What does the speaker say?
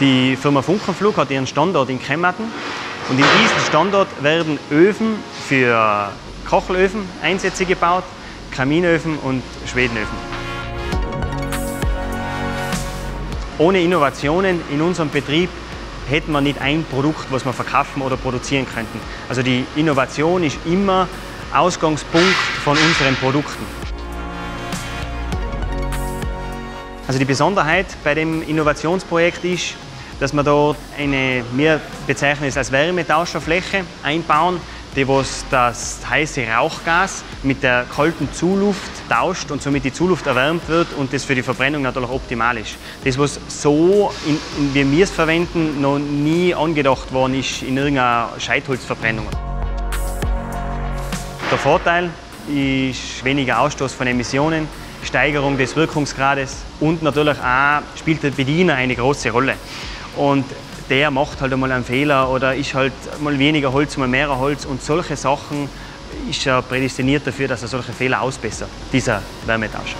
Die Firma Funkenflug hat ihren Standort in Kematen und in diesem Standort werden Öfen für Kachelöfen, Einsätze gebaut, Kaminöfen und Schwedenöfen. Ohne Innovationen in unserem Betrieb hätten wir nicht ein Produkt, was wir verkaufen oder produzieren könnten. Also die Innovation ist immer Ausgangspunkt von unseren Produkten. Also die Besonderheit bei dem Innovationsprojekt ist, dass wir dort eine, wir bezeichnen es als Wärmetauscherfläche, einbauen, die was das heiße Rauchgas mit der kalten Zuluft tauscht und somit die Zuluft erwärmt wird und das für die Verbrennung natürlich optimal ist. Das, was so, wie wir es verwenden, noch nie angedacht worden ist in irgendeiner Scheitholzverbrennung. Der Vorteil ist weniger Ausstoß von Emissionen, Steigerung des Wirkungsgrades und natürlich auch spielt der Bediener eine große Rolle. Und der macht halt einmal einen Fehler oder ist halt mal weniger Holz, mal mehr Holz und solche Sachen ist er prädestiniert dafür, dass er solche Fehler ausbessert, dieser Wärmetauscher.